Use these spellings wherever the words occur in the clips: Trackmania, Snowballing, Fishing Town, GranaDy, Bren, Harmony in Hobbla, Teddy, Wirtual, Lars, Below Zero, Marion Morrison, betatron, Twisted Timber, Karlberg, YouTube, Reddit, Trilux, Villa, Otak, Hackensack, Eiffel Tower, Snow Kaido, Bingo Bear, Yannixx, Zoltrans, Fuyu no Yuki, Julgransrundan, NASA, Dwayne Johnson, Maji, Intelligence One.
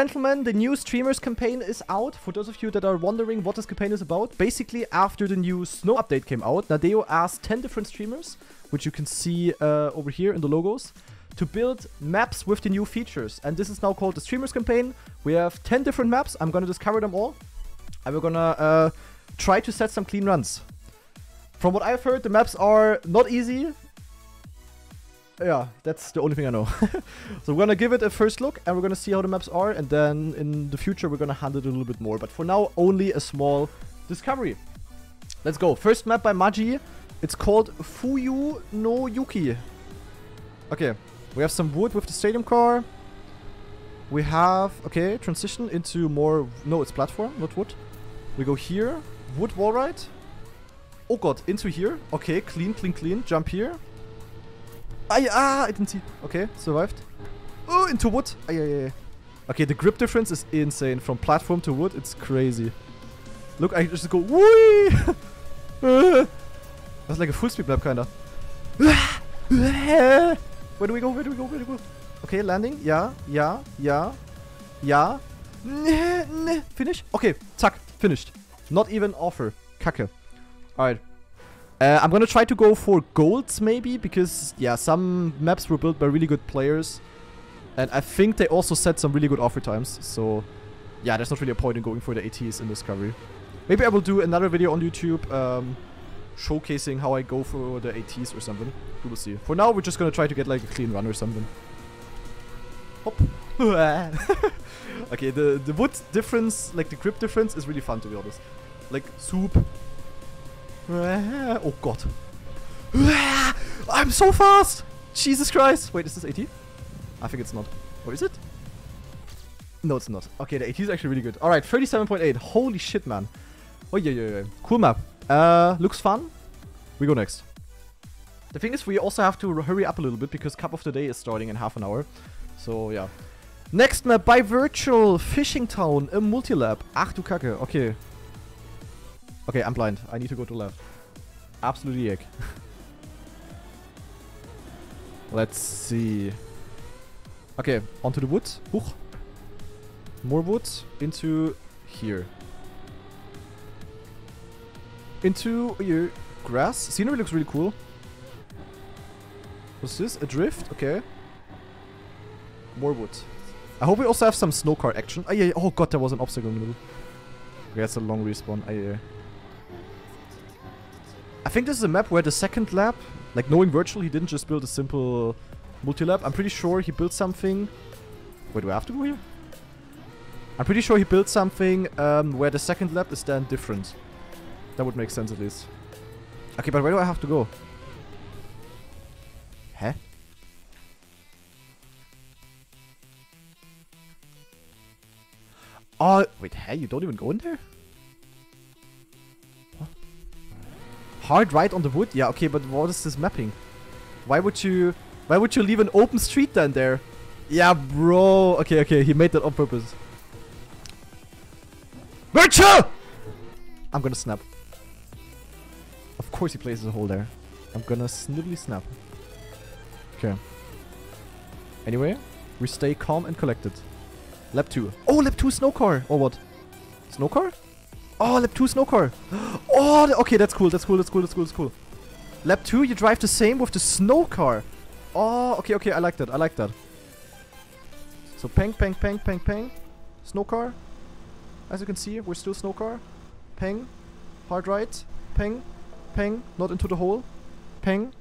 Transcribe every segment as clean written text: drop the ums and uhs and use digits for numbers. Gentlemen, the new streamers campaign is out. For those of you that are wondering what this campaign is about, basically after the new snow update came out, Nadeo asked 10 different streamers, which you can see over here in the logos, to build maps with the new features. And this is now called the streamers campaign. We have 10 different maps. I'm gonna discover them all, and we're gonna try to set some clean runs. From what I've heard, the maps are not easy. Yeah, that's the only thing I know. So we're gonna give it a first look, and we're gonna see how the maps are, and then in the future we're gonna handle it a little bit more. But for now, only a small discovery. Let's go. First map by Maji. It's called Fuyu no Yuki. Okay, we have some wood with the stadium car. We have, okay, transition into more, no, it's platform, not wood. We go here, wood wall right. Oh god, into here. Okay, clean, clean, clean, jump here. I didn't see. Okay, survived. Oh, into wood. Aye. Okay, the grip difference is insane. From platform to wood, it's crazy. Look, I just go, whee! That's like a full speed map, kinda. Where do we go? Where do we go? Where do we go? Okay, landing. Yeah. Finish? Okay, zack, finished. Not even offer. Kacke. Alright. I'm gonna try to go for golds, maybe, because, yeah, some maps were built by really good players. And I think they also set some really good offer times, so... yeah, there's not really a point in going for the ATs in Discovery. Maybe I will do another video on YouTube, showcasing how I go for the ATs or something. We will see. For now, we're just gonna try to get, like, a clean run or something. Hop. Okay, the wood difference, like, the grip difference is really fun, to be honest. Like, soup... oh god. I'm so fast! Jesus Christ! Wait, is this AT? I think it's not. Or is it? No, it's not. Okay, the AT is actually really good. Alright, 37.8. Holy shit, man. Oh, yeah. Cool map. Looks fun. We go next. The thing is, we also have to hurry up a little bit because Cup of the Day is starting in half an hour. So, yeah. Next map by Virtual. Fishing Town. A multi-lab. Ach du Kacke. Okay. Okay, I'm blind. I need to go to left. Absolutely egg. Let's see. Okay, onto the wood. Huch. More wood. Into here. Into your grass. Scenery looks really cool. What's this? A drift? Okay. More wood. I hope we also have some snow car action. Oh, yeah. Oh god, there was an obstacle in the middle. Okay, that's a long respawn. Oh, yeah. I think this is a map where the second lab, like knowing Virtual, he didn't just build a simple multi-lab. I'm pretty sure he built something... Wait, do I have to go here? I'm pretty sure he built something where the second lab is then different. That would make sense at least. Okay, but where do I have to go? Huh? Oh, wait, hey, you don't even go in there? Hard right on the wood? Yeah, okay, but what is this mapping? Why would you leave an open street down there? Yeah, bro. Okay, he made that on purpose. Virtual! I'm gonna snap. Of course he places a hole there. I'm gonna snibbly snap. Okay. Anyway, we stay calm and collected. Lap 2. Oh, lap 2 snow car! Or what? Snow car? Oh, lap 2 snow car. Oh, okay, that's cool. Lap 2, you drive the same with the snow car. Oh, okay, I like that. So, pang. Snow car. As you can see, we're still snow car. Pang. Hard right. Pang. Not into the hole. Pang.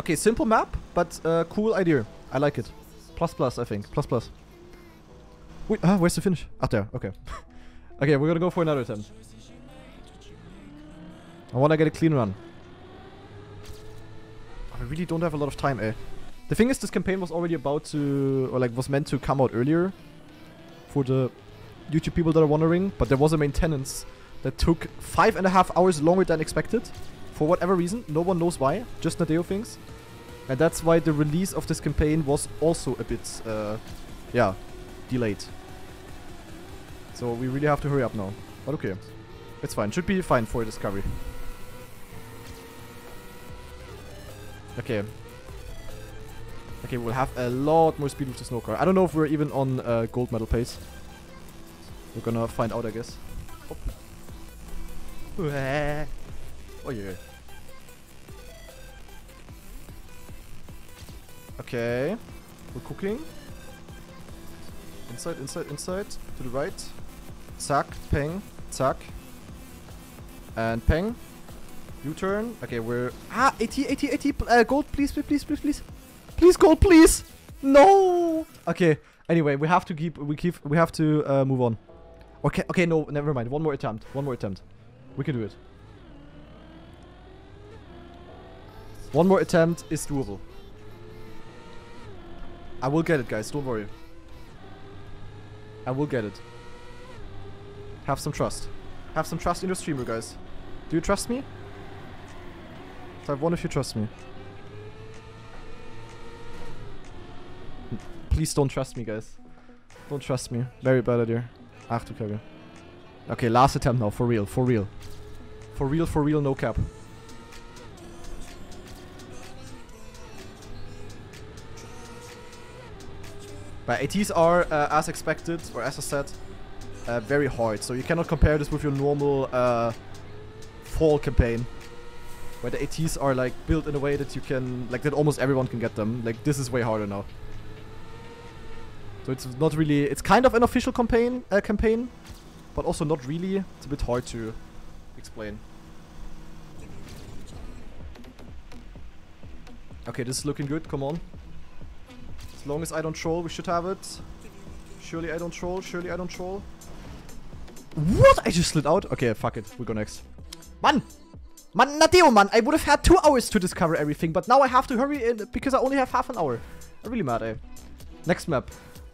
Okay, simple map, but cool idea. I like it. Plus, I think. Plus. Wait, where's the finish? Up there, okay. Okay, we're gonna go for another attempt. I wanna get a clean run. I really don't have a lot of time, eh? The thing is, this campaign was already about to... or like, was meant to come out earlier. For the YouTube people that are wondering. But there was a maintenance that took 5.5 hours longer than expected. For whatever reason. No one knows why. Just Nadeo thinks. And that's why the release of this campaign was also a bit... yeah, delayed. So we really have to hurry up now. But okay. It's fine. Should be fine for a discovery. Okay. Okay, we'll have a lot more speed with the snow car. I don't know if we're even on gold medal pace. We're gonna find out, I guess. Oh, oh yeah. Okay. We're cooking. Inside, inside, inside. To the right. Zack, peng, zack. And peng. U-turn. Okay, we're... Ah, 80, 80, 80. Gold, please, please, please, please, please. Please, gold, please. No. Okay. Anyway, we have to keep... We have to move on. Okay, okay, no. Never mind. One more attempt. One more attempt. We can do it. One more attempt is doable. I will get it, guys. Don't worry. I will get it. Have some trust. Have some trust in your streamer, guys. Do you trust me? Type 1 if you trust me. Please don't trust me, guys. Don't trust me. Very bad idea. I have to cover. Okay, last attempt now. For real. For real. For real. For real. No cap. But ATs are, as expected, or as I said, very hard. So you cannot compare this with your normal fall campaign, where the ATs are like built in a way that you can, like that almost everyone can get them. Like this is way harder now. So it's not really, it's kind of an official campaign, but also not really. It's a bit hard to explain. Okay, this is looking good. Come on. As long as I don't troll, we should have it. Surely I don't troll. Surely I don't troll. What? I just slid out? Okay, fuck it. We'll go next. Man! Man, Nadeo, man! I would have had 2 hours to discover everything, but now I have to hurry in because I only have half an hour. I'm really mad, eh? Next map.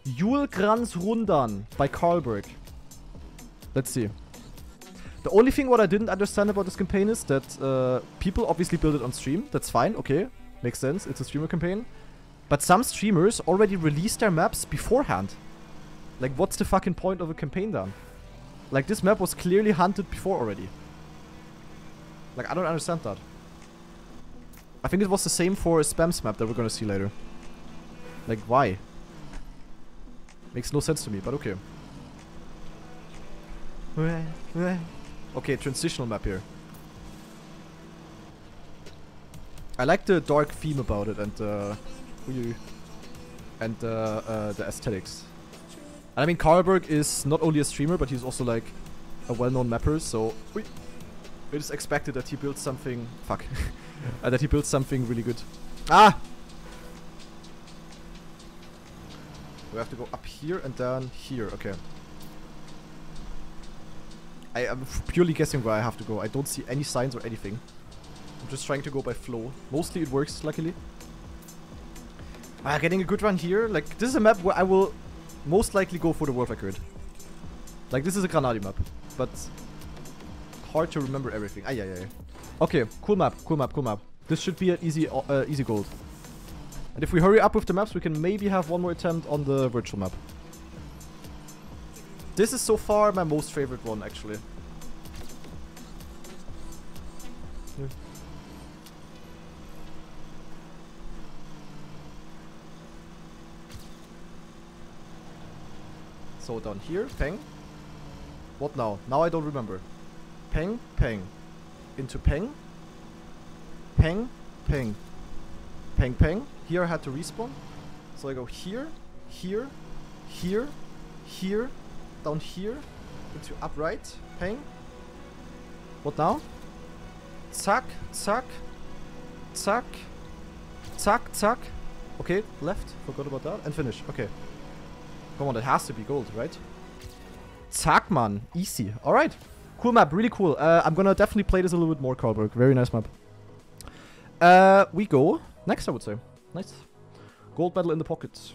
Julgransrundan by Karlberg. Let's see. The only thing what I didn't understand about this campaign is that people obviously build it on stream. That's fine. Okay. Makes sense. It's a streamer campaign. But some streamers already released their maps beforehand. Like, what's the fucking point of a campaign then? Like, this map was clearly hunted before already. Like, I don't understand that. I think it was the same for a Spam's map that we're gonna see later. Like, why? Makes no sense to me, but okay. Okay, transitional map here. I like the dark theme about it and the aesthetics. And I mean, Karlberg is not only a streamer, but he's also like a well-known mapper, so it is expected that he builds something... Fuck. That he builds something really good. Ah! We have to go up here and down here. Okay. I am purely guessing where I have to go. I don't see any signs or anything. I'm just trying to go by flow. Mostly it works, luckily. Getting a good run here. Like, this is a map where I will most likely go for the world record. Like, this is a GranaDy map, but hard to remember everything. Ah, yeah, yeah, yeah. Okay, cool map, cool map, cool map. This should be an easy, easy gold. And if we hurry up with the maps, we can maybe have one more attempt on the virtual map. This is so far my most favorite one, actually. Yeah. So down here, peng. What now? Now I don't remember. Peng, peng. Into peng. Peng, peng. Peng, peng. Here I had to respawn. So I go here, here, here, here, down here, into upright. Peng. What now? Zack, zack, zack, zack, zack. Okay, left. Forgot about that. And finish. Okay. Come on, that has to be gold, right? Zack, man. Easy. Alright. Cool map. Really cool. I'm gonna definitely play this a little bit more, Karlberg. Very nice map. We go next, I would say. Nice. Gold medal in the pockets.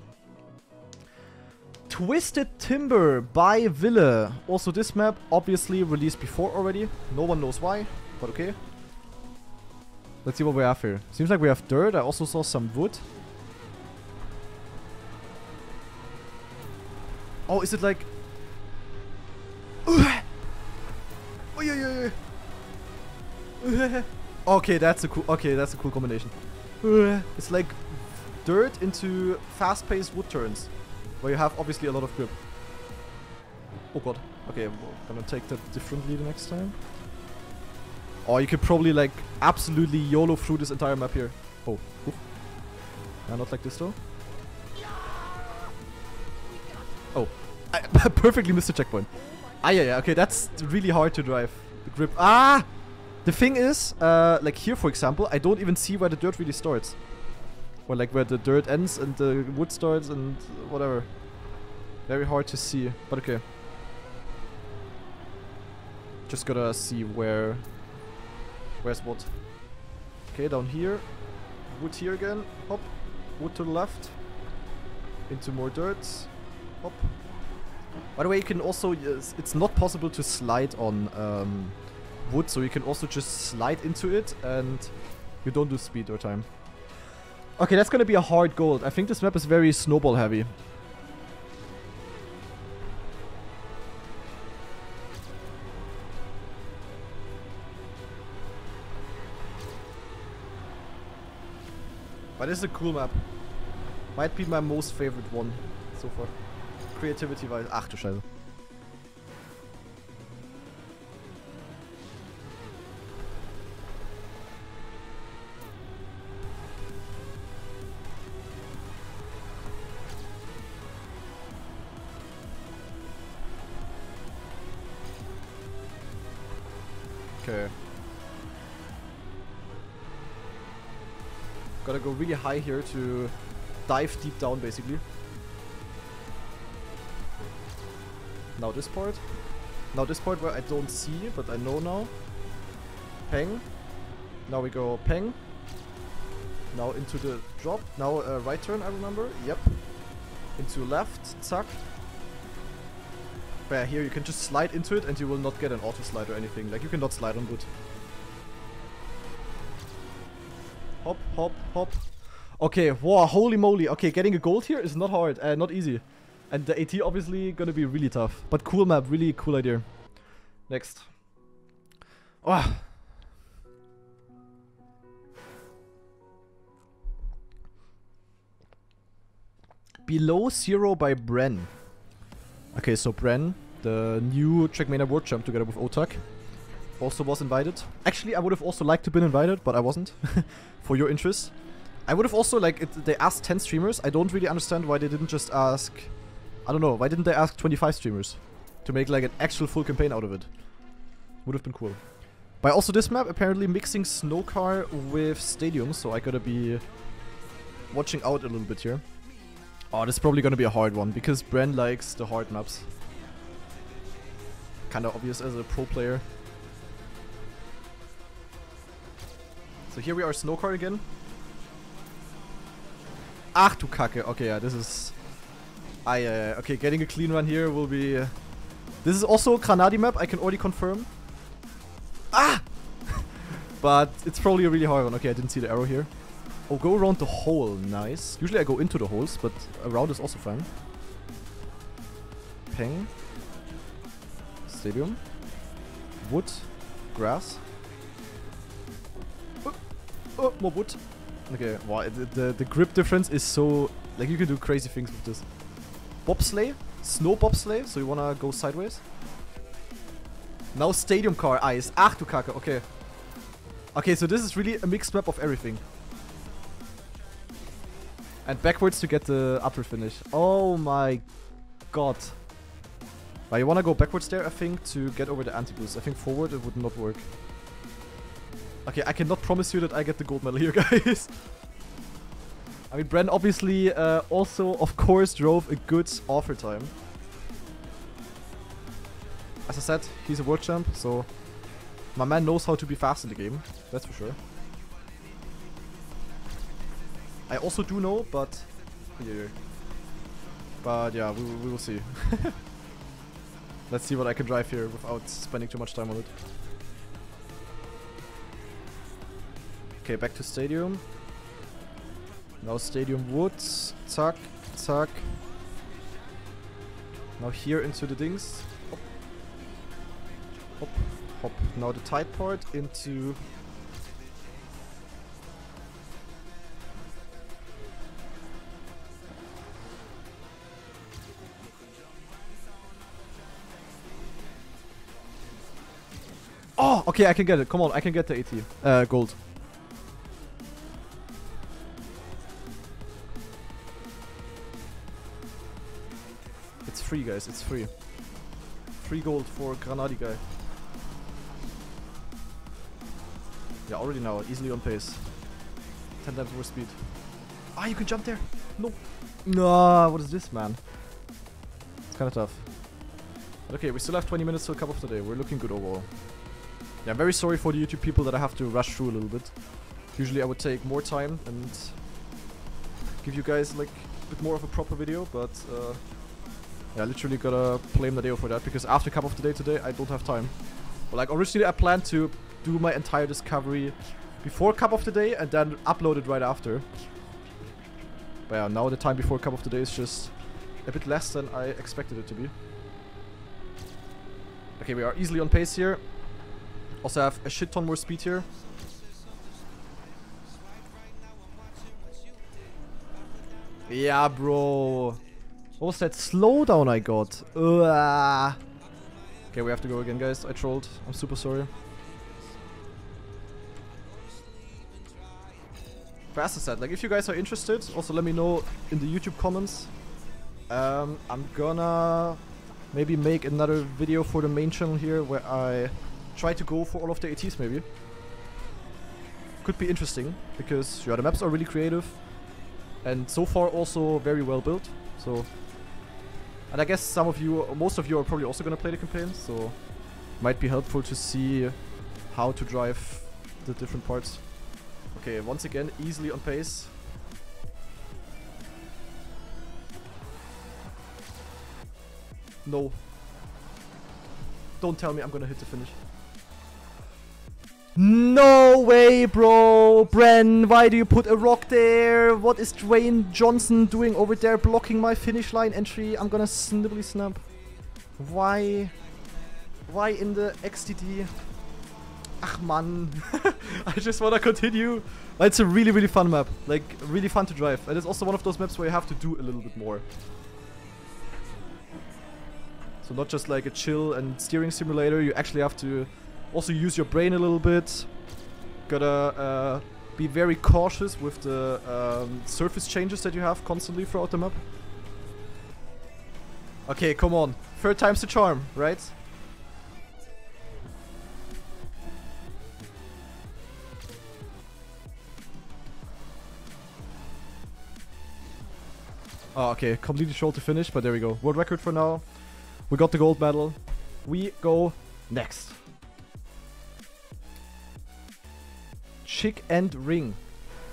Twisted Timber by Villa. Also this map, obviously released before already. No one knows why, but okay. Let's see what we have here. Seems like we have dirt. I also saw some wood. Oh, is it like... Okay, that's a cool combination. It's like dirt into fast-paced wood turns, where you have obviously a lot of grip. Oh god. Okay, I'm gonna take that differently the next time. Or you could probably like absolutely YOLO through this entire map here. Oh. Oof. Not like this though. Oh. I perfectly missed the checkpoint. Ah yeah, yeah, okay, that's really hard to drive. The grip. Ah! The thing is, like here for example, I don't even see where the dirt really starts. Or like where the dirt ends and the wood starts and whatever. Very hard to see, but okay. Just gotta see where's what. Okay, down here. Wood here again. Hop. Wood to the left. Into more dirt. Hop. By the way, you can also... It's not possible to slide on wood, so you can also just slide into it and you don't do speed or time. Okay, that's gonna be a hard goal. I think this map is very snowball heavy. But this is a cool map. Might be my most favorite one so far. Creativity-wise. Ach du Scheiße. Okay. Gotta go really high here to dive deep down, basically. Now this part. Now this part where I don't see, but I know now. Peng. Now we go peng. Now into the drop. Now right turn, I remember. Yep. Into left. Zack. Where here you can just slide into it and you will not get an auto slide or anything. Like you cannot slide on wood. Hop, hop, hop. Okay, wow, holy moly. Okay, getting a gold here is not hard, not easy. And the AT obviously gonna be really tough. But cool map, really cool idea. Next. Oh. Below Zero by Bren. Okay, so Bren, the new Trackmania World Champ together with Otak, also was invited. Actually, I would have also liked to been invited, but I wasn't. For your interest. I would have also, like, they asked 10 streamers. I don't really understand why they didn't just ask... I don't know, why didn't they ask 25 streamers? To make, like, an actual full campaign out of it. Would have been cool. But also this map, apparently mixing Snow Car with Stadium, so I gotta be watching out a little bit here. Oh, this is probably gonna be a hard one, because Bren likes the hard maps. Kinda obvious as a pro player. So here we are, Snow Car again. Ach du Kacke. Okay, yeah, this is... okay, getting a clean run here will be... This is also GranaDy map, I can already confirm. Ah! But it's probably a really hard one. Okay, I didn't see the arrow here. Oh, go around the hole. Nice. Usually I go into the holes, but around is also fine. Peng. Stadium. Wood. Grass. Oh, more wood. Okay, wow, the grip difference is so... Like, you can do crazy things with this. Bobsleigh. Snow bobsleigh, so you wanna go sideways. Now stadium car ice. Ach du Kacke, okay. Okay, so this is really a mixed map of everything. And backwards to get the upper finish. Oh my god. But you wanna go backwards there, I think, to get over the anti-boost. I think forward it would not work. Okay, I cannot promise you that I get the gold medal here, guys. I mean, Bren obviously also, of course, drove a good offer time. As I said, he's a world champ, so my man knows how to be fast in the game. That's for sure. I also do know, but... Yeah. But yeah, we will see. Let's see what I can drive here without spending too much time on it. Okay, back to stadium. Now stadium woods. Zack, zack. Now here into the dings. Hop. Hop, hop. Now the tight part into... Oh, okay, I can get it. Come on, I can get the 80 gold. It's free, guys. It's free. Free gold for GranaDy guy. Yeah, already now. Easily on pace. 10 times more speed. Ah, you can jump there. No. No, what is this, man? It's kind of tough. But okay, we still have 20 minutes till cup of the day. We're looking good overall. Yeah, I'm very sorry for the YouTube people that I have to rush through a little bit. Usually I would take more time and give you guys like a bit more of a proper video, but yeah, I literally gotta blame Nadeo for that because after cup of the day today, I don't have time. But, like, originally I planned to do my entire discovery before cup of the day and then upload it right after. But yeah, now the time before cup of the day is just a bit less than I expected it to be. Okay, we are easily on pace here. Also have a shit ton more speed here. Yeah, bro. What was that slowdown I got? Okay, we have to go again, guys. I trolled. I'm super sorry. Fast as that. Like, if you guys are interested, also let me know in the YouTube comments. I'm gonna maybe make another video for the main channel here where I try to go for all of the ATs maybe. Could be interesting because yeah, the maps are really creative and so far also very well built. So, and I guess some of you, most of you are probably also gonna play the campaign, so might be helpful to see how to drive the different parts. Okay, once again, easily on pace. No. Don't tell me I'm gonna hit the finish. No way, bro! Bren, why do you put a rock there? What is Dwayne Johnson doing over there blocking my finish line entry? I'm gonna snibbly snap. Why? Why in the XTD? Ach man. I just wanna continue. It's a really, really fun map. Like, really fun to drive. And it's also one of those maps where you have to do a little bit more. So not just like a chill and steering simulator, you actually have to also use your brain a little bit. Gotta be very cautious with the surface changes that you have constantly throughout the map. Okay, come on. Third time's the charm, right? Oh, okay. Completely short to finish, but there we go. World record for now. We got the gold medal. We go next. Chick and Ring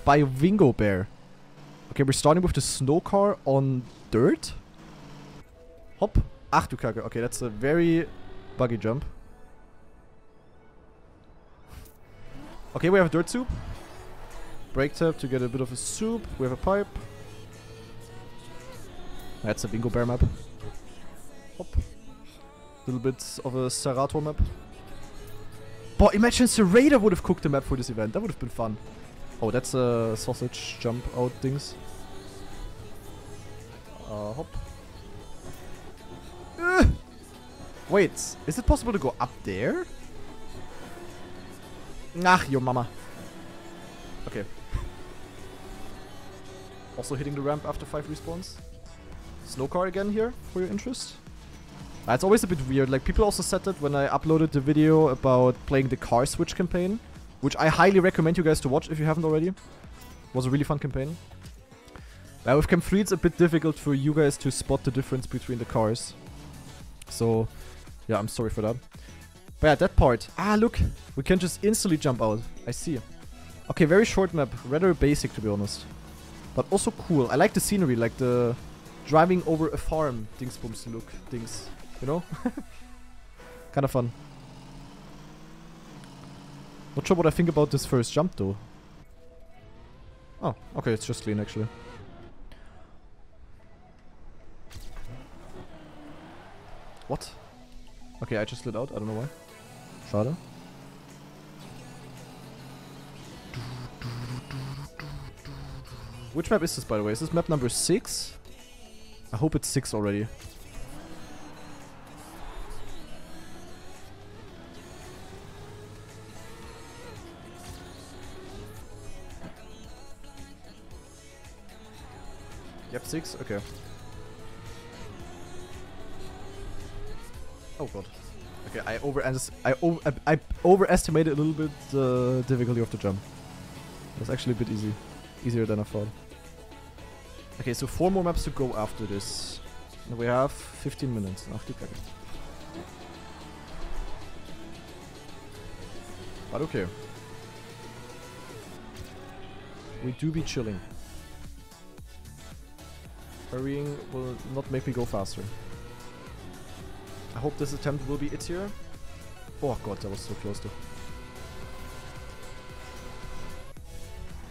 by Bingo Bear. Okay, we're starting with the snow car on dirt. Hop. Ach du Kacke. Okay, that's a very buggy jump. Okay, we have dirt soup. Brake tap to get a bit of a soup. We have a pipe. That's a Bingo Bear map. Hop. Little bit of a Serato map. Boy, imagine Serata would have cooked the map for this event. That would have been fun. Oh, that's a sausage jump out things. Hop. Wait, is it possible to go up there? Ach, your mama. Okay. Also hitting the ramp after 5 respawns. Snow car again here for your interest. It's always a bit weird, like people also said that when I uploaded the video about playing the car switch campaign, which I highly recommend you guys to watch if you haven't already. It was a really fun campaign. Now with Camp 3 it's a bit difficult for you guys to spot the difference between the cars. So yeah, I'm sorry for that. But yeah, that part. Ah, look, we can just instantly jump out. I see. Okay, very short map, rather basic to be honest. But also cool. I like the scenery, like the driving over a farm things booms look things. You know? Kind of fun. Not sure what I think about this first jump though. Oh, okay, it's just clean actually. What? Okay, I just slid out, I don't know why. Schade. Which map is this by the way? Is this map number 6? I hope it's 6 already. Yep, 6? Okay. Oh god. Okay, I overestimated a little bit the difficulty of the jump. It was actually a bit easy. Easier than I thought. Okay, so 4 more maps to go after this. And we have 15 minutes after the packet. But okay. We do be chilling. Hurrying will not make me go faster. I hope this attempt will be it here. Oh god, that was so close though.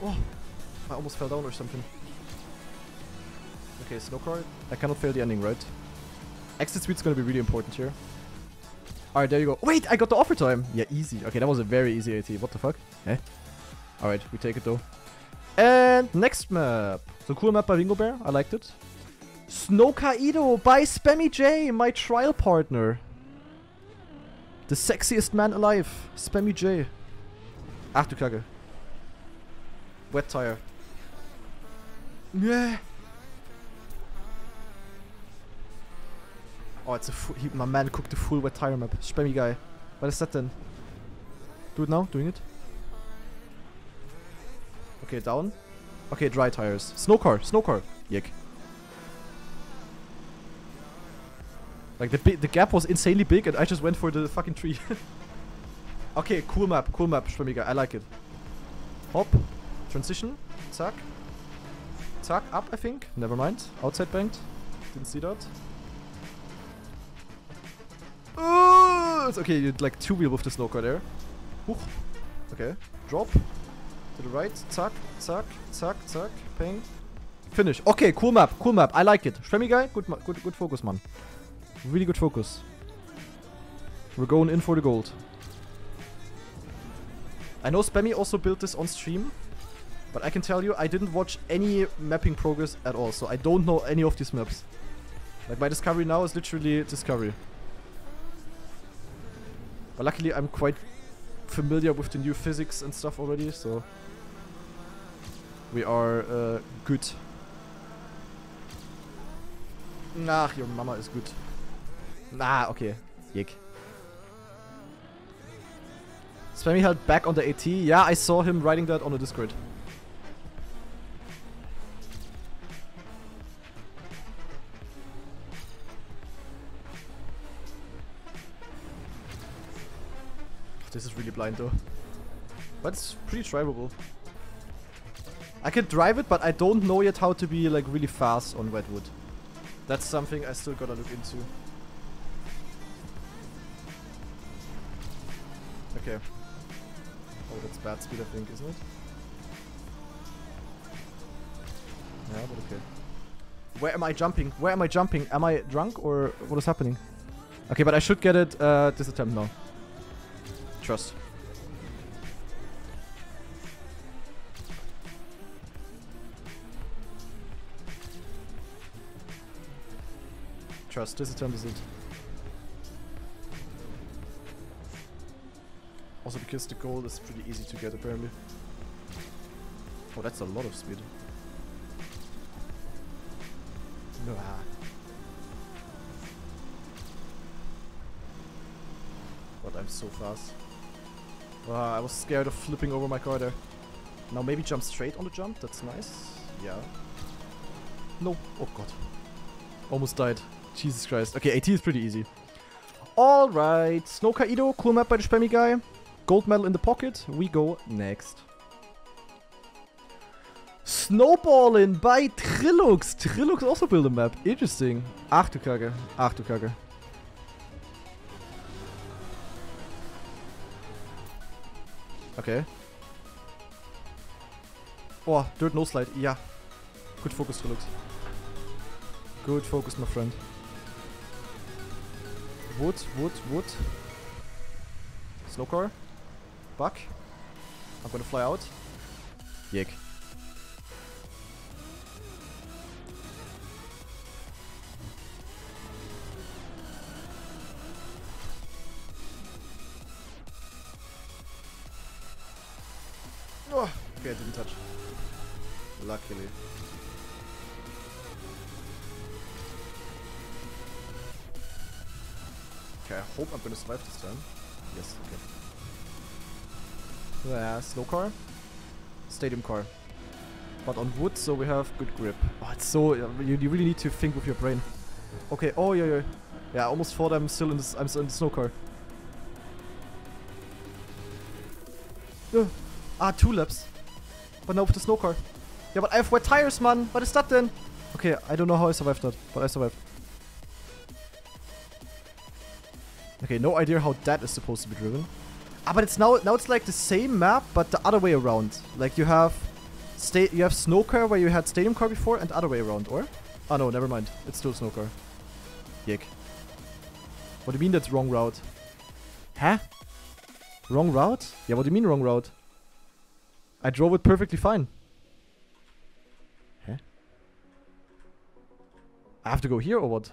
Oh, I almost fell down or something. Okay, snow card. I cannot fail the ending, right? Exit speed's gonna be really important here. Alright, there you go. Wait, I got the offer time! Yeah, easy. Okay, that was a very easy AT. What the fuck? Eh? Alright, we take it though. And next map. So cool map by Bingo Bear. I liked it. Snow Kaido by Spammy Jay, my trial partner. The sexiest man alive. Spammy Jay. Ach du Kacke. Wet tire. Yeah. Oh, it's a my man cooked a full wet tire map. Spammy guy. What is that then? Do it now? Doing it? Okay, down. Okay, dry tires. Snow car, snow car. Yick. Like the gap was insanely big and I just went for the fucking tree. Okay, cool map, Spamiga. I like it. Hop. Transition. Zack. Zack, up I think. Never mind. Outside banked. Didn't see that. Oh, it's okay, you'd like two wheel with the snow car there. Ooh. Okay. Drop. To the right, zack, zack, zack, zack, ping. Finish. Okay, cool map, cool map. I like it. Spammy guy, good focus, man. Really good focus. We're going in for the gold. I know Spammy also built this on stream, but I can tell you I didn't watch any mapping progress at all, so I don't know any of these maps. Like my discovery now is literally discovery. But luckily I'm quite familiar with the new physics and stuff already, so we are good. Nah, your mama is good. Nah, okay. Yick. Spammy held back on the AT. Yeah, I saw him writing that on the Discord. This is really blind though, but it's pretty drivable. I can drive it, but I don't know yet how to be like really fast on wet wood. That's something I still gotta look into. Okay. Oh, that's bad speed I think, isn't it? Yeah, but okay. Where am I jumping? Where am I jumping? Am I drunk or what is happening? Okay, but I should get it this attempt now. Trust. Trust. This attempt is it. Also because the gold is pretty easy to get apparently. Oh, that's a lot of speed. No. But I'm so fast. I was scared of flipping over my car there. Now maybe jump straight on the jump, that's nice. Yeah. No. Oh god. Almost died. Jesus Christ. Okay, AT is pretty easy. Alright. Snow Kaido, cool map by the Spammy guy. Gold medal in the pocket. We go next. Snowballing by Trilux. Trilux also built a map. Interesting. Ach du Kacke. Ach du Kacke. Okay. Oh, dirt no slide. Yeah. Good focus, Trilux. Good focus, my friend. Wood, wood, wood. Snow car. Buck. I'm gonna fly out. Yick. Okay, I didn't touch. Luckily. Okay, I hope I'm gonna survive this time. Yes, okay. Yeah, slow car. Stadium car. But on wood, so we have good grip. Oh, it's so... You really need to think with your brain. Okay, oh, yeah, yeah. Yeah, I almost thought I'm still in the snow car. Ah, 2 laps. But now with the snow car. Yeah, but I have wet tires, man. What is that then? Okay, I don't know how I survived that, but I survived. Okay, no idea how that is supposed to be driven. Ah, but it's now it's like the same map, but the other way around. Like you have snow car where you had stadium car before, and the other way around, or? Oh no, never mind. It's still snow car. Yick. What do you mean that's wrong route? Huh? Wrong route? Yeah, what do you mean wrong route? I drove it perfectly fine. Huh? I have to go here or what?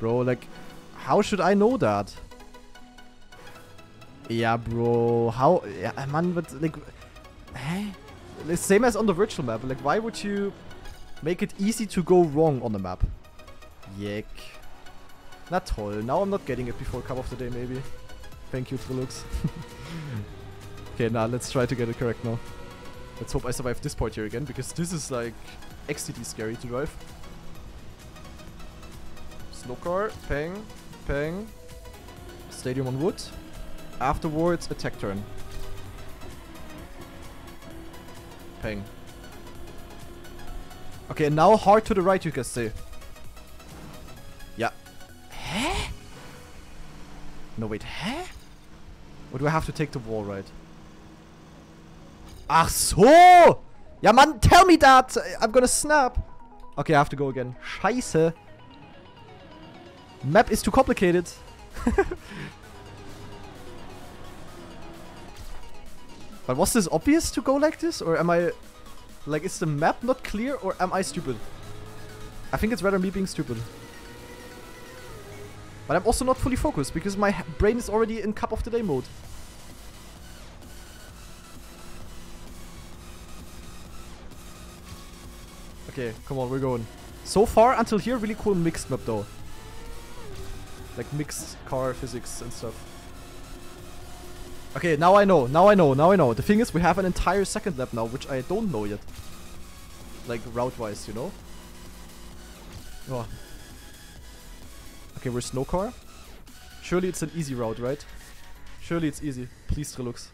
Bro, like, how should I know that? Yeah, bro, how? Yeah, man, but like, hey, same as on the virtual map. Like, why would you make it easy to go wrong on the map? Yek. Na toll. Now I'm not getting it before Cup of the Day, maybe. Thank you, Trilux. Okay, now let's try to get it correct now. Let's hope I survive this part here again, because this is like XTD scary to drive. Snow car, pang, pang. Stadium on wood. Afterwards, attack turn. Pang. Okay, and now hard to the right, you can see. Yeah. Huh? No, wait, huh? Or do I have to take the wall right? Ach so! Yeah, man, tell me that! I'm gonna snap! Okay, I have to go again. Scheiße! Map is too complicated. But was this obvious to go like this? Or am I... Like, is the map not clear? Or am I stupid? I think it's rather me being stupid. But I'm also not fully focused, because my brain is already in Cup of the Day mode. Okay, come on, we're going. So far, until here, really cool mixed map though. Like mixed car physics and stuff. Okay, now I know, now I know, now I know. The thing is, we have an entire second lap now, which I don't know yet. Like, route-wise, you know? Oh. Okay, we're snow car. Surely it's an easy route, right? Surely it's easy. Please, Trilux.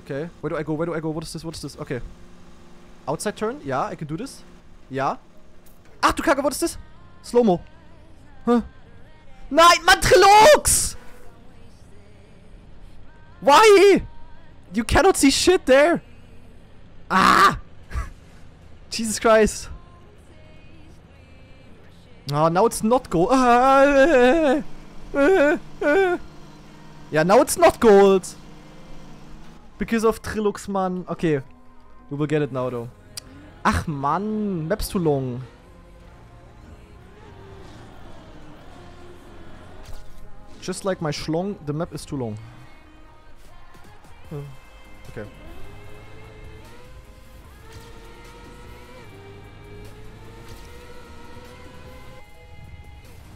Okay, where do I go? Where do I go? What is this? What is this? Okay. Outside turn? Yeah, I can do this. Yeah. Ah, du Kacke, what is this? Slow-mo. Huh? Nein, man, Trilux! Why? You cannot see shit there. Ah! Jesus Christ. Oh, now it's not gold. Yeah, now it's not gold. Because of Trilux, man. Okay. We will get it now, though. Ach, man. Map's too long. Just like my schlong, the map is too long. Okay.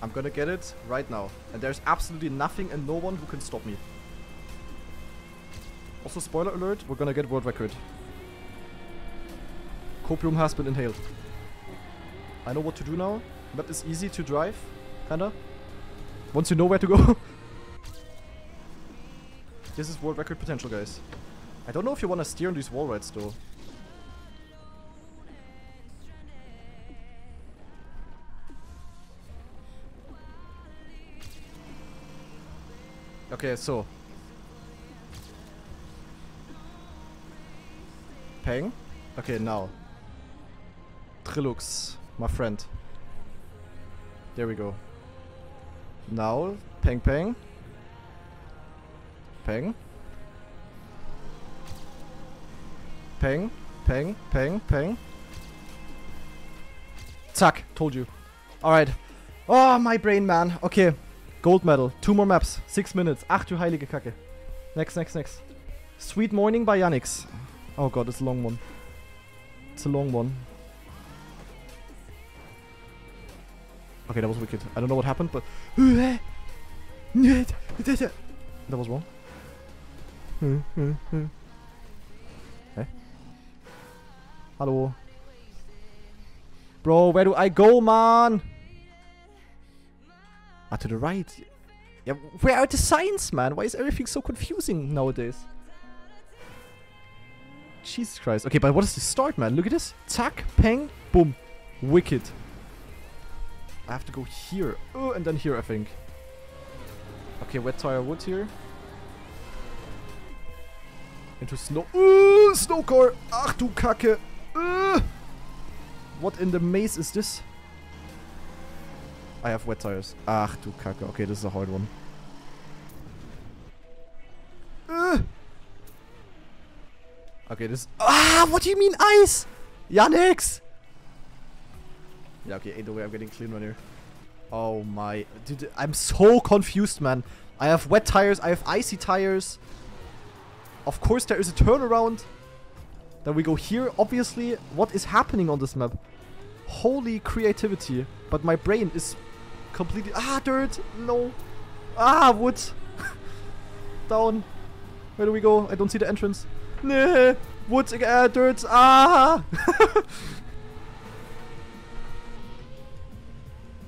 I'm gonna get it right now. And there's absolutely nothing and no one who can stop me. Also, spoiler alert, we're gonna get world record. Copium has been inhaled. I know what to do now. Map is easy to drive, kinda. Once you know where to go. This is world record potential, guys. I don't know if you want to steer on these wall rides, though. Okay, so. Peng. Okay, now. Trilux, my friend. There we go. Now, pang pang. Pang. Pang, pang, pang, pang. Zack, told you. Alright. Oh, my brain, man. Okay. Gold medal. 2 more maps. 6 minutes. Ach du heilige Kacke. Next, next, next. Sweet Morning by Yannixx. Oh god, it's a long one. It's a long one. Okay, that was wicked. I don't know what happened, but... That was wrong. Okay. Hello. Bro, where do I go, man? Ah, to the right. Yeah, where are the signs, man? Why is everything so confusing nowadays? Jesus Christ. Okay, but what is the start, man? Look at this. Tack, peng, boom. Wicked. I have to go here. Oh, and then here, I think. Okay, wet tire wood here. Into snow. Ooh, snow core. Ach du Kacke. What in the maze is this? I have wet tires. Ach du Kacke. Okay, this is a hard one. Okay, this. Ah, what do you mean ice? Yannixx! Yeah, okay, ain't no way I'm getting clean right here. Oh my. Dude, I'm so confused, man. I have wet tires, I have icy tires. Of course, there is a turnaround. Then we go here, obviously. What is happening on this map? Holy creativity. But my brain is completely... Ah, dirt! No! Ah, wood! Down. Where do we go? I don't see the entrance. Nah! Wood! Dirt! Ah!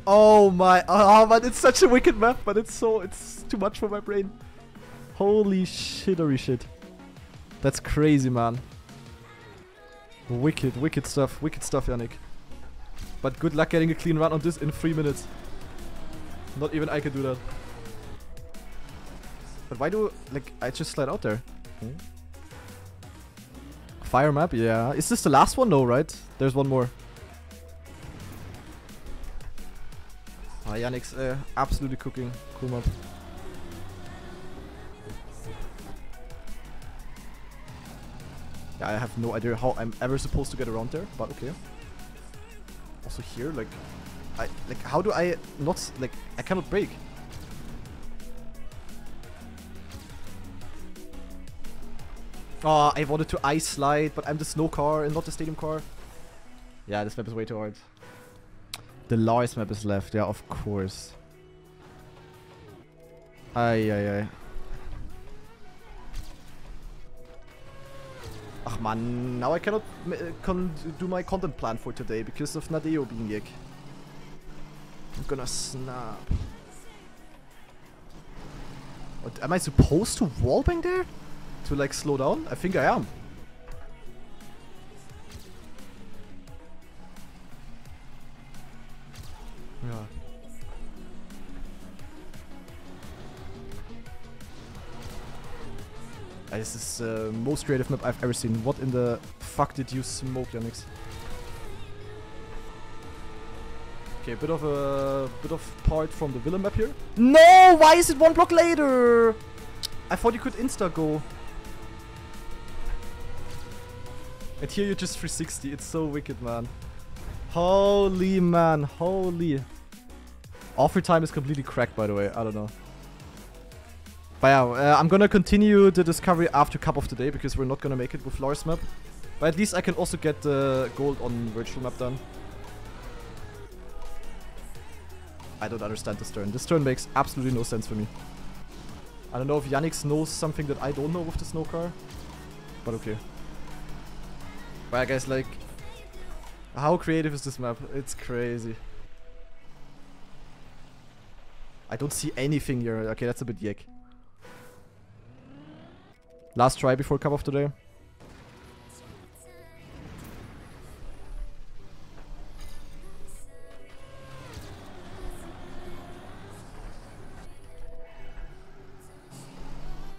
Oh my, oh man, it's such a wicked map, but it's too much for my brain. Holy shittery shit. That's crazy, man. Wicked, wicked stuff, Yannick. But good luck getting a clean run on this in 3 minutes. Not even I can do that. But why do, like, I just slide out there? Hmm? Fire map, yeah. Is this the last one? No, right? There's one more. Ah, Yannixx, absolutely cooking. Cool map. Yeah, I have no idea how I'm ever supposed to get around there, but okay. Also here, like... how do I not... Like, I cannot break. Oh, I wanted to ice slide, but I'm the snow car and not the stadium car. Yeah, this map is way too hard. The Lars map is left, yeah, of course. Ay, ay, ay. Ach man, now I cannot do my content plan for today because of Nadeo being gig. I'm gonna snap. What, am I supposed to wallbang there? To like slow down? I think I am. Yeah. This is the most creative map I've ever seen. What in the fuck did you smoke, Yannixx? Okay, bit of part from the Villa map here. No, why is it one block later? I thought you could insta go. And here you just 360. It's so wicked, man. Holy man, holy. Offer time is completely cracked, by the way. I don't know. But yeah, I'm gonna continue the discovery after Cup of the Day because we're not gonna make it with Lars map. But at least I can also get the gold on Virtual map done. I don't understand this turn. This turn makes absolutely no sense for me. I don't know if Yannixx knows something that I don't know with the snow car. But okay. But yeah, guys, like... How creative is this map? It's crazy. I don't see anything here. Okay, that's a bit yak. Last try before Cup of the Day.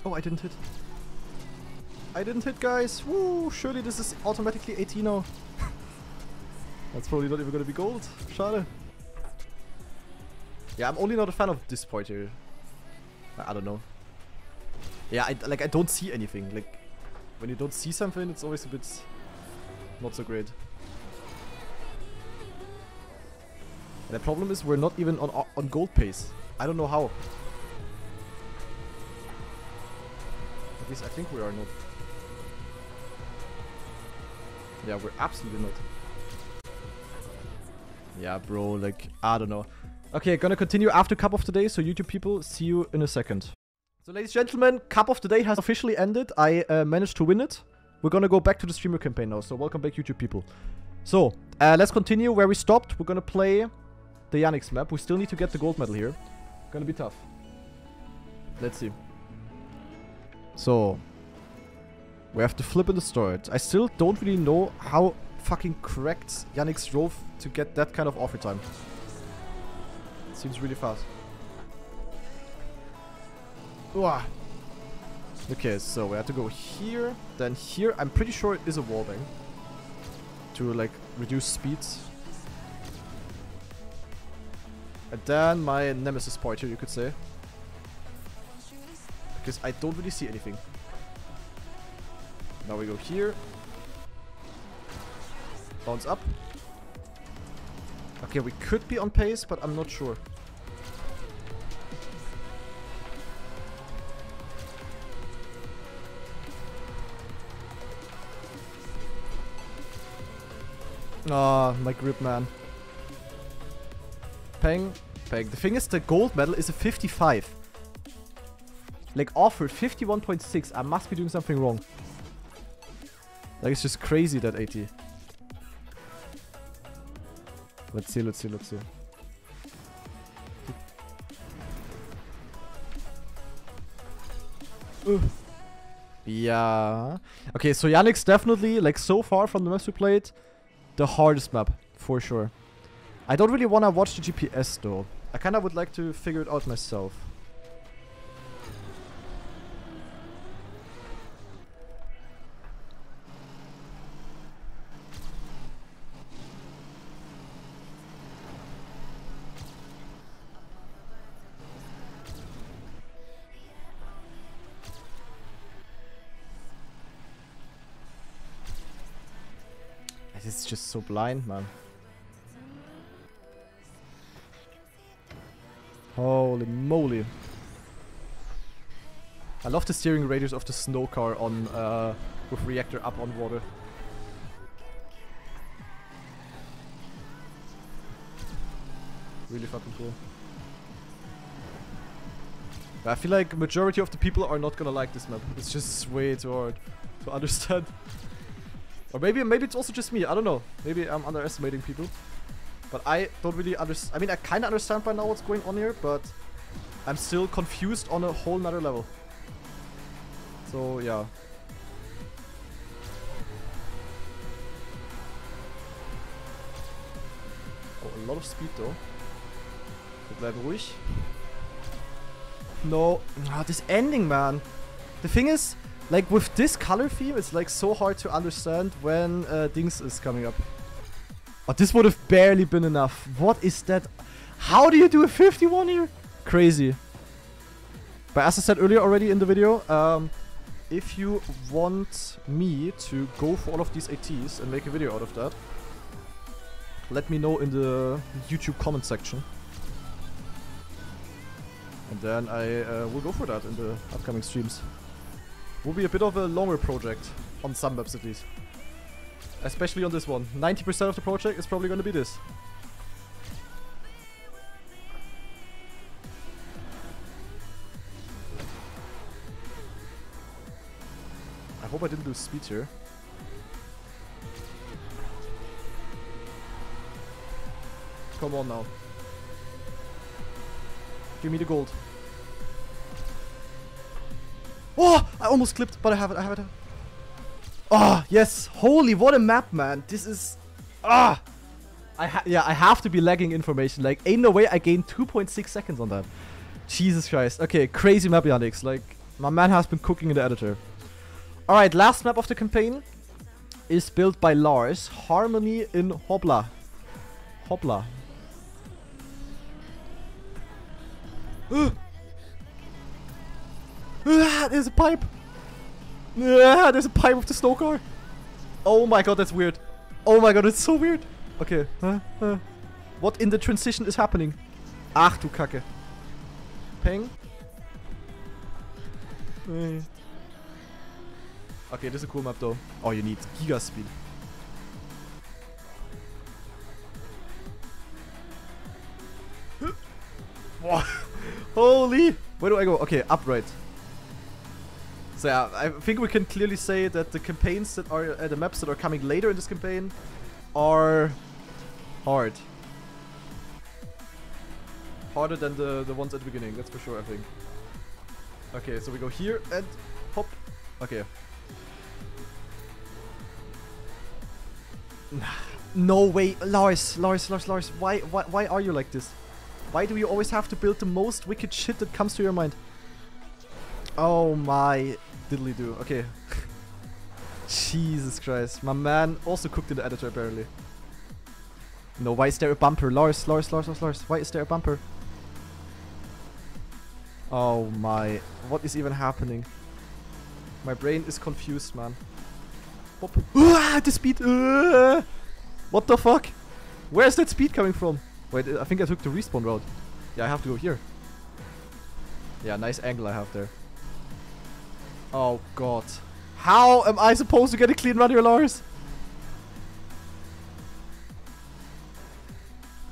Oh, I didn't hit. I didn't hit, guys. Woo! Surely this is automatically 18 now. That's probably not even gonna be gold. Schade. Yeah, I'm only not a fan of this part here. I don't know. Yeah, I don't see anything. Like, when you don't see something, it's always a bit not so great. And the problem is we're not even on gold pace. I don't know how. At least I think we are not. Yeah, we're absolutely not. Yeah, bro, like, I don't know. Okay, gonna continue after Cup of the Day, so YouTube people, see you in a second. So ladies and gentlemen, Cup of the Day has officially ended. I managed to win it. We're gonna go back to the streamer campaign now, so welcome back YouTube people. So, let's continue where we stopped. We're gonna play the Yannixx map. We still need to get the gold medal here. Gonna be tough. Let's see. So, we have to flip in the start. I still don't really know how fucking cracked Yannixx drove to get that kind of offer time. It seems really fast. Uah. Okay, so we have to go here, then here. I'm pretty sure it is a wallbang to like reduce speeds. And then my nemesis point here, you could say. Because I don't really see anything. Now we go here. Bounce up. Okay, we could be on pace, but I'm not sure. Ah, my grip, man. Peng, peng. The thing is, the gold medal is a 55. Like, offer 51.6. I must be doing something wrong. Like, it's just crazy, that 80. Let's see, let's see, let's see. Yeah. Okay, so Yannixx definitely, like, so far from the maps we played, the hardest map, for sure. I don't really want to watch the GPS, though. I kind of would like to figure it out myself. It's just so blind, man. Holy moly. I love the steering radius of the snow car on with reactor up on water. Really fucking cool. But I feel like majority of the people are not gonna like this map. It's just way too hard to understand. Or maybe it's also just me, I don't know. Maybe I'm underestimating people. But I don't really understand. I mean, I kind of understand by now what's going on here, but I'm still confused on a whole nother level. So, yeah. Oh, a lot of speed though. Wir bleiben ruhig. No. Ah, this ending, man. The thing is, like, with this color theme, it's like so hard to understand when Dings is coming up. But this would have barely been enough. What is that? How do you do a 51 here? Crazy. But as I said earlier already in the video, if you want me to go for all of these ATs and make a video out of that, let me know in the YouTube comment section. And then I will go for that in the upcoming streams. Will be a bit of a longer project, on some maps at least. Especially on this one. 90% of the project is probably going to be this. I hope I didn't lose speed here. Come on now. Give me the gold. Oh, I almost clipped, but I have it, I have it. Oh, yes. Holy, what a map, man. This is... Ah! I have to be lagging information. Like, ain't no way I gained 2.6 seconds on that. Jesus Christ. Okay, crazy map, Yannixx. Like, my man has been cooking in the editor. Alright, last map of the campaign is built by Lars. Harmony in Hobbla. Hobbla. Ah, there's a pipe! Ah, there's a pipe with the snow car! Oh my god, that's weird. Oh my god, it's so weird! Okay, what in the transition is happening? Ach du Kacke. Peng. Okay, this is a cool map though. Oh, you need giga speed. Holy! Where do I go? Okay, upright. So yeah, I think we can clearly say that the campaigns that are the maps that are coming later in this campaign are hard. Harder than the ones at the beginning, that's for sure, I think. Okay, so we go here and hop. Okay. No way, Lars, why are you like this? Why do you always have to build the most wicked shit that comes to your mind? Oh my diddly do. Okay. Jesus Christ, my man also cooked in the editor apparently. No, why is there a bumper? Lars, why is there a bumper? Oh my, what is even happening? My brain is confused, man. The speed! What the fuck? Where's that speed coming from? Wait, I think I took the respawn route. Yeah, I have to go here. Yeah, nice angle I have there. Oh god. How am I supposed to get a clean run here, Lars?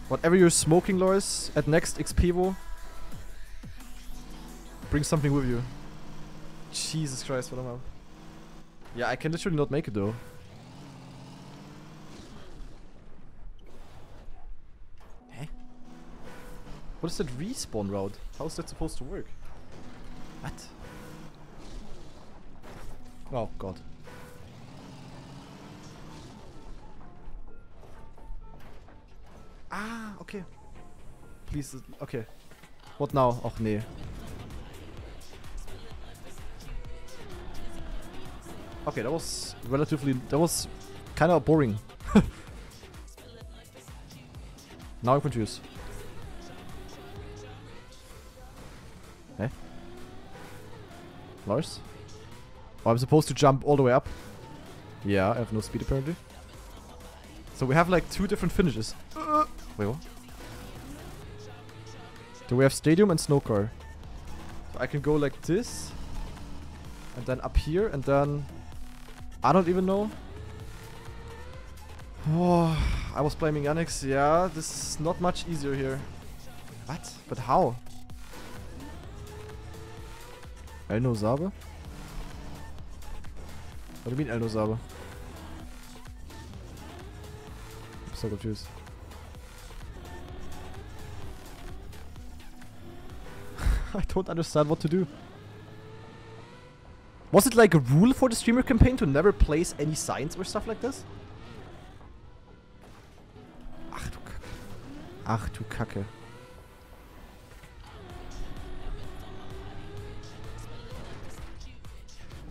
Whatever you're smoking, Lars, at next XPvo, bring something with you. Jesus Christ, what am I? Yeah, I can literally not make it though. Hey? What is that respawn route? How is that supposed to work? What? Oh god. Ah, okay. Please, okay. What now? Och nee. Okay, that was relatively... that was kind of boring. Now I'm confused. Eh? Lars? Oh, I'm supposed to jump all the way up. Yeah, I have no speed apparently. So we have like two different finishes. Wait, what? Do we have stadium and snow car? So I can go like this. And then up here and then... I don't even know. Oh, I was blaming Yannixx. Yeah, this is not much easier here. What? But how? Elnosabe? What do you mean Elnosabe? I'm so confused. I don't understand what to do. Was it like a rule for the streamer campaign to never place any signs or stuff like this? Ach du Kacke. Ach du Kacke.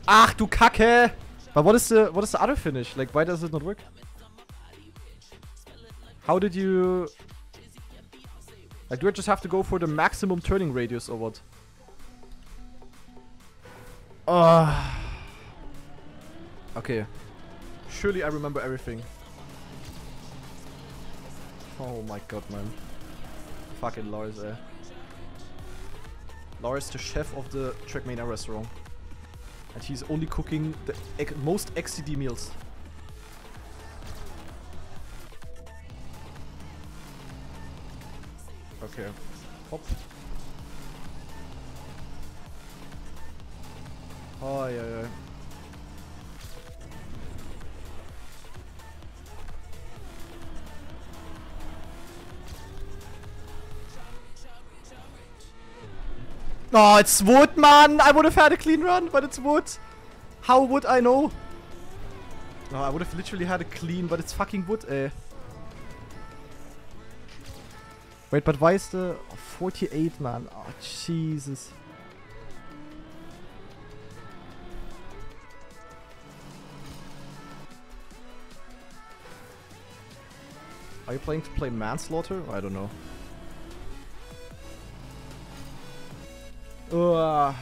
Ach du Kacke! But what is the other finish? Like, why does it not work? How did you... like, do I just have to go for the maximum turning radius or what? Okay. Surely I remember everything. Oh my god, man. Fucking Lars, eh? Lars, the chef of the Trackmania restaurant. And he's only cooking the most XCD meals. Okay. Hop. Oh, yeah, yeah. Oh, it's wood, man! I would have had a clean run, but it's wood! How would I know? No, I would have literally had a clean, but it's fucking wood, eh. Wait, but why is the... 48, man? Oh, Jesus. Are you planning to play Manslaughter? I don't know. I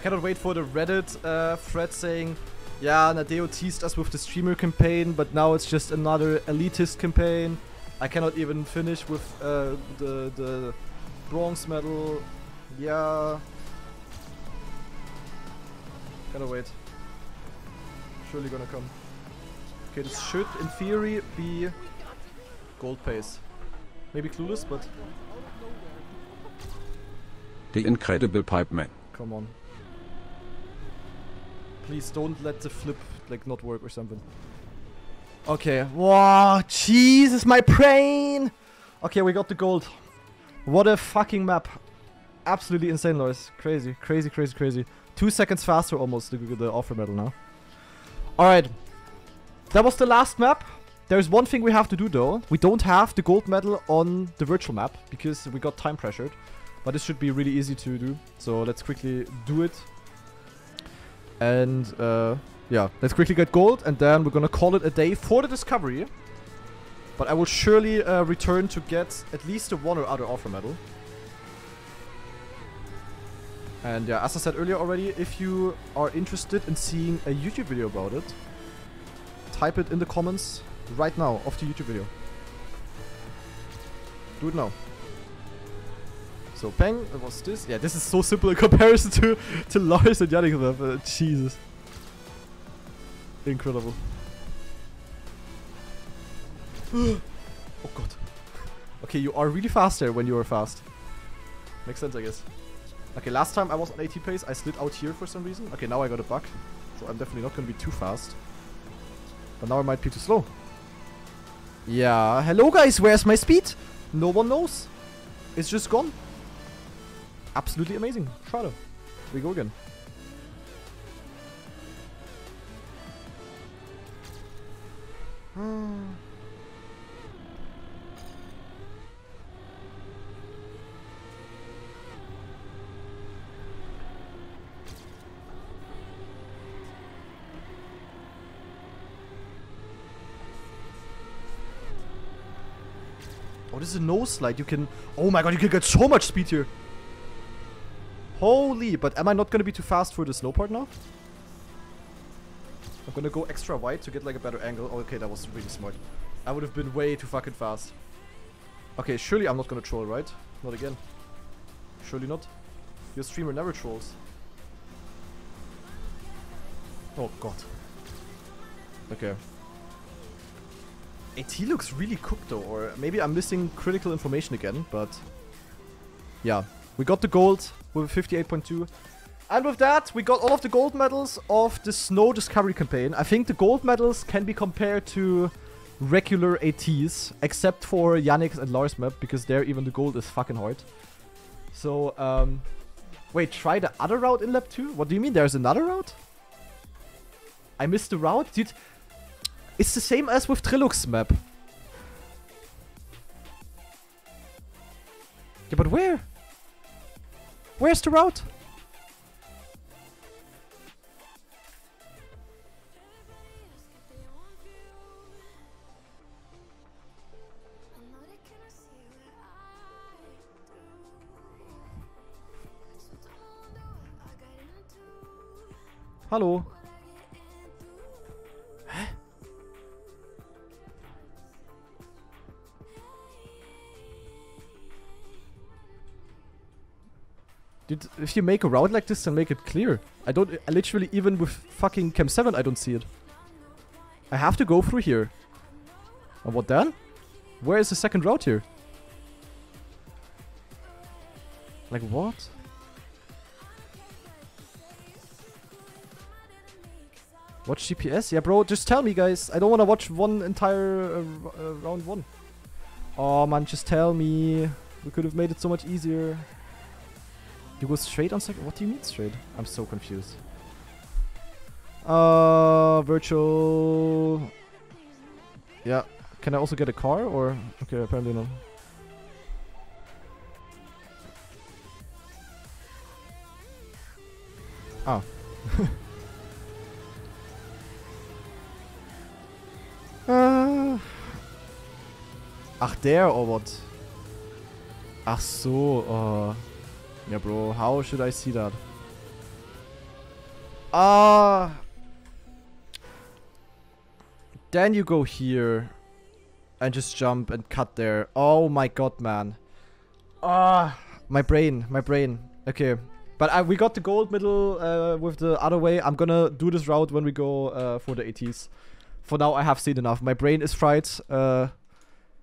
cannot wait for the Reddit thread saying, yeah, Nadeo teased us with the streamer campaign, but now it's just another elitist campaign. I cannot even finish with the bronze medal. Yeah. Gotta wait. Surely gonna come. Okay, this should, in theory, be gold pace. Maybe clueless, but... The incredible pipe man. Come on. Please don't let the flip, like, not work or something. Okay. Wow, Jesus, my brain! Okay, we got the gold. What a fucking map. Absolutely insane, Lars. Crazy, crazy, crazy, crazy. 2 seconds faster almost, the offer medal now. Alright. That was the last map. There's one thing we have to do, though. We don't have the gold medal on the virtual map, because we got time pressured. But this should be really easy to do. So let's quickly do it. And, yeah. Let's quickly get gold, and then we're gonna call it a day for the discovery. But I will surely return to get at least a one or other offer medal. And yeah, as I said earlier already, if you are interested in seeing a YouTube video about it, type it in the comments right now of the YouTube video. Do it now. So bang, what's this? Yeah, this is so simple in comparison to Lars and Yannixx. Jesus. Incredible. Oh god. Okay, you are really fast there when you are fast. Makes sense, I guess. Okay, last time I was on 80 pace, I slid out here for some reason. Okay, now I got a bug, so I'm definitely not gonna be too fast. But now I might be too slow. Yeah, hello guys, where's my speed? No one knows. It's just gone. Absolutely amazing. Schade. We go again. This is a nose slide. You can... Oh my god, you can get so much speed here. Holy... But am I not gonna be too fast for the slow part now? I'm gonna go extra wide to get like a better angle. Okay, that was really smart. I would have been way too fucking fast. Okay, surely I'm not gonna troll, right? Not again. Surely not. Your streamer never trolls. Oh god. Okay. He looks really cooked though, or maybe I'm missing critical information again, but yeah, we got the gold with 58.2, and with that we got all of the gold medals of the snow discovery campaign. I think the gold medals can be compared to regular ATs, except for Yannixx and Lars map, because there even the gold is fucking hard. So wait, try the other route in lap 2? What do you mean there's another route? I missed the route, dude. It's the same as with Trilux map. Yeah, but where? Where's the route? Hallo. Dude, if you make a route like this, then make it clear. I don't... I literally, even with fucking Chem 7, I don't see it. I have to go through here. And what then? Where is the second route here? Like, what? Watch GPS? Yeah, bro, just tell me, guys. I don't want to watch one entire round one. Oh, man, just tell me. We could have made it so much easier. You go straight on second? What do you mean straight? I'm so confused. Virtual... Yeah. Can I also get a car or... Okay, apparently not. Oh. Ach, there or what? Ach so, Yeah, bro, how should I see that? Then you go here and just jump and cut there. Oh my god, man. My brain, my brain. Okay, But we got the gold medal with the other way. I'm gonna do this route when we go for the ATs. For now, I have seen enough. My brain is fried.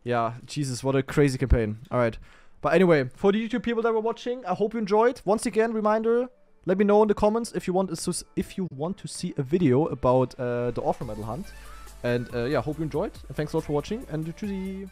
Yeah, Jesus, what a crazy campaign. All right. But anyway, for the YouTube people that were watching, I hope you enjoyed. Once again, reminder, let me know in the comments if you want to see a video about the offer medal hunt. And yeah, hope you enjoyed. And thanks a lot for watching, and tschüssi.